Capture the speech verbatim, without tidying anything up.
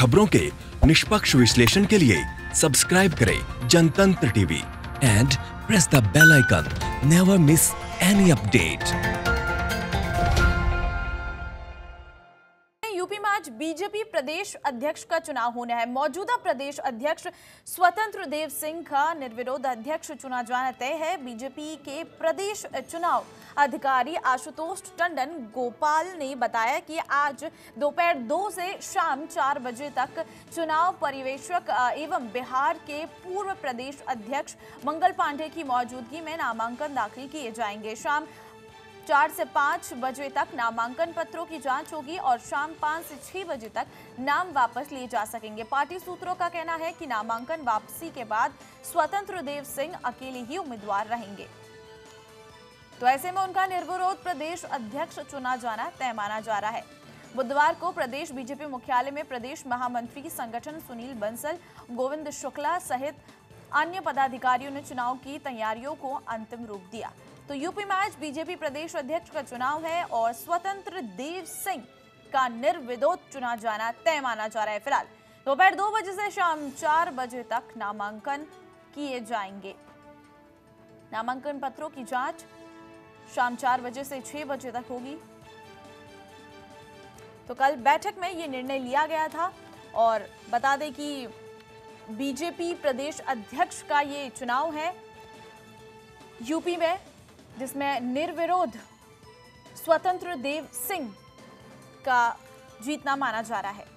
खबरों के निष्पक्ष विश्लेषण के लिए सब्सक्राइब करें Jantantra TV and press the bell icon, never miss any update. आज बीजेपी प्रदेश अध्यक्ष का चुनाव होना है। मौजूदा प्रदेश अध्यक्ष स्वतंत्र देव सिंह का निर्विरोध अध्यक्ष चुना जाना तय है। बीजेपी के प्रदेश चुनाव अधिकारी आशुतोष टंडन गोपाल ने बताया कि आज दोपहर दो से शाम चार बजे तक चुनाव पर्यवेक्षक एवं बिहार के पूर्व प्रदेश अध्यक्ष मंगल पांडे की मौजूदगी में नामांकन दाखिल किए जाएंगे। शाम चार से पाँच बजे तक नामांकन पत्रों की जांच होगी और शाम पाँच से छः बजे तक नाम वापस लिए जा सकेंगे। पार्टी सूत्रों का कहना है कि नामांकन वापसी के बाद स्वतंत्र देव सिंह अकेले ही उम्मीदवार रहेंगे, तो ऐसे में उनका निर्विरोध प्रदेश अध्यक्ष चुना जाना तय माना जा रहा है। बुधवार को प्रदेश बीजेपी मुख्यालय में प्रदेश महामंत्री संगठन सुनील बंसल, गोविंद शुक्ला सहित अन्य पदाधिकारियों ने चुनाव की तैयारियों को अंतिम रूप दिया। तो यूपी में आज बीजेपी प्रदेश अध्यक्ष का चुनाव है और स्वतंत्र देव सिंह का निर्विरोध चुना जाना तय माना जा रहा है। फिलहाल दोपहर दो बजे से शाम चार बजे तक नामांकन किए जाएंगे। नामांकन पत्रों की जांच शाम चार बजे से छह बजे तक होगी। तो कल बैठक में ये निर्णय लिया गया था और बता दें कि बीजेपी प्रदेश अध्यक्ष का ये चुनाव है यूपी में, जिसमें निर्विरोध स्वतंत्र देव सिंह का जीतना माना जा रहा है।